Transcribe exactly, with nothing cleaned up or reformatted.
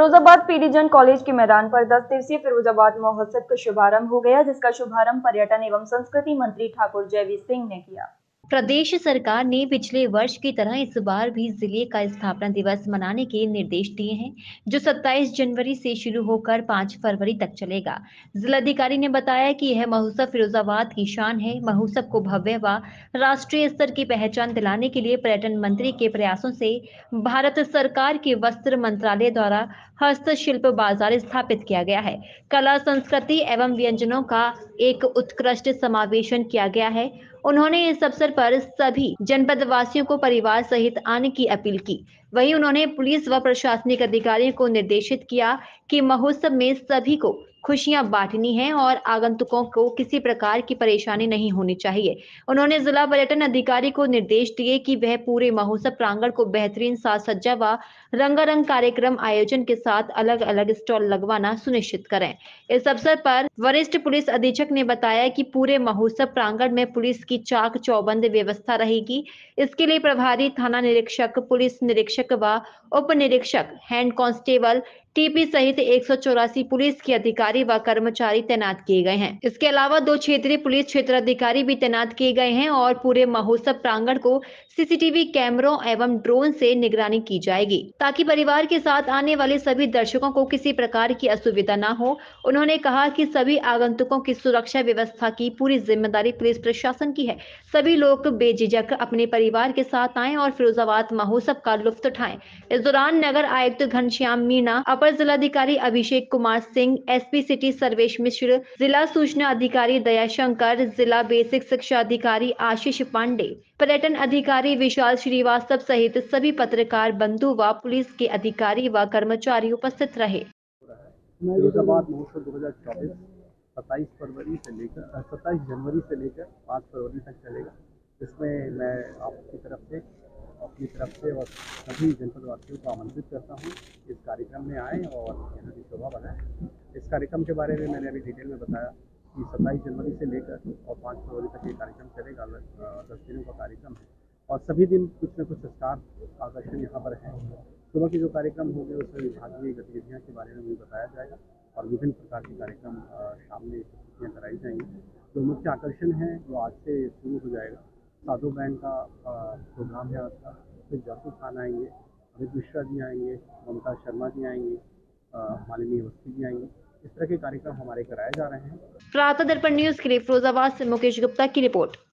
Firozabad PD Jain college के मैदान पर दस दिवसीय फिरोजाबाद महोत्सव का शुभारंभ हो गया, जिसका शुभारंभ पर्यटन एवं संस्कृति मंत्री ठाकुर जयवीर सिंह ने किया। प्रदेश सरकार ने पिछले वर्ष की तरह इस बार भी जिले का स्थापना दिवस मनाने के निर्देश दिए हैं, जो सत्ताईस जनवरी से शुरू होकर पाँच फरवरी तक चलेगा। जिलाधिकारी ने बताया कि यह महोत्सव फिरोजाबाद की शान है। महोत्सव को भव्य व राष्ट्रीय स्तर की पहचान दिलाने के लिए पर्यटन मंत्री के प्रयासों से भारत सरकार के वस्त्र मंत्रालय द्वारा हस्तशिल्प बाजार स्थापित किया गया है। कला, संस्कृति एवं व्यंजनों का एक उत्कृष्ट समावेशन किया गया है। उन्होंने इस अवसर पर सभी जनपद वासियों को परिवार सहित आने की अपील की। वहीं उन्होंने पुलिस व प्रशासनिक अधिकारियों को निर्देशित किया कि महोत्सव में सभी को खुशियां बांटनी है और आगंतुकों को किसी प्रकार की परेशानी नहीं होनी चाहिए। उन्होंने जिला पर्यटन अधिकारी को निर्देश दिए कि वह पूरे महोत्सव प्रांगण को बेहतरीन साज सज्जा व रंगारंग कार्यक्रम आयोजन के साथ अलग अलग स्टॉल लगवाना सुनिश्चित करें। इस अवसर पर वरिष्ठ पुलिस अधीक्षक ने बताया कि पूरे महोत्सव प्रांगण में पुलिस की चाक चौबंद व्यवस्था रहेगी। इसके लिए प्रभारी थाना निरीक्षक, पुलिस निरीक्षक व उप निरीक्षक, हैंड कांस्टेबल, टीपी सहित एक सौ चौरासी पुलिस के अधिकारी व कर्मचारी तैनात किए गए हैं। इसके अलावा दो क्षेत्रीय पुलिस क्षेत्राधिकारी भी तैनात किए गए हैं और पूरे महोत्सव प्रांगण को सीसीटीवी कैमरों एवं ड्रोन से निगरानी की जाएगी, ताकि परिवार के साथ आने वाले सभी दर्शकों को किसी प्रकार की असुविधा न हो। उन्होंने कहा कि सभी आगंतुकों की सुरक्षा व्यवस्था की पूरी जिम्मेदारी पुलिस प्रशासन की है। सभी लोग बेझिझक अपने परिवार के साथ आए और फिरोजाबाद महोत्सव का लुत्फ उठाए। इस दौरान नगर आयुक्त घनश्याम मीना, अपर जिलाधिकारी अभिषेक कुमार सिंह, एसपी सिटी सर्वेश मिश्र, जिला सूचना अधिकारी दयाशंकर, जिला बेसिक शिक्षा अधिकारी आशीष पांडे, पर्यटन अधिकारी विशाल श्रीवास्तव सहित सभी पत्रकार बंधु व पुलिस के अधिकारी व कर्मचारी उपस्थित रहे। फिरोजाबाद महोत्सव दो हजार चौबीस सत्ताईस फरवरी से लेकर सत्ताईस जनवरी से लेकर पाँच फरवरी तक चलेगा। इसमें मैं आपकी तरफ से अपनी तरफ से और सभी जनपदवासियों को आमंत्रित करता हूँ इस कार्यक्रम में आएँ और यहाँ की शोभा बनाएं। इस कार्यक्रम के बारे में मैंने अभी डिटेल में बताया कि सत्ताईस जनवरी से लेकर और पाँच फरवरी तक ये कार्यक्रम चलेगा। दस दिनों का कार्यक्रम है और सभी दिन कुछ न कुछ संस्कार आकर्षण यहाँ पर है। सुबह के जो कार्यक्रम होंगे उसमें विभागीय गतिविधियाँ के बारे में भी बताया जाएगा और विभिन्न प्रकार के कार्यक्रम शाम में प्रस्तुतियाँ कराई जाएंगी। जो मुख्य आकर्षण है वो आज से शुरू हो जाएगा। साधु बहन का प्रोग्राम है आज का, फिर जयपुर खान आएंगे, अमित मिश्रा जी आएंगे, ममता शर्मा जी आएंगे, मालिनी अवस्थी जी आएंगे। इस तरह के कार्यक्रम हमारे कराए जा रहे हैं। प्रातः दर्पण न्यूज़ के लिए फिरोजाबाद से मुकेश गुप्ता की रिपोर्ट।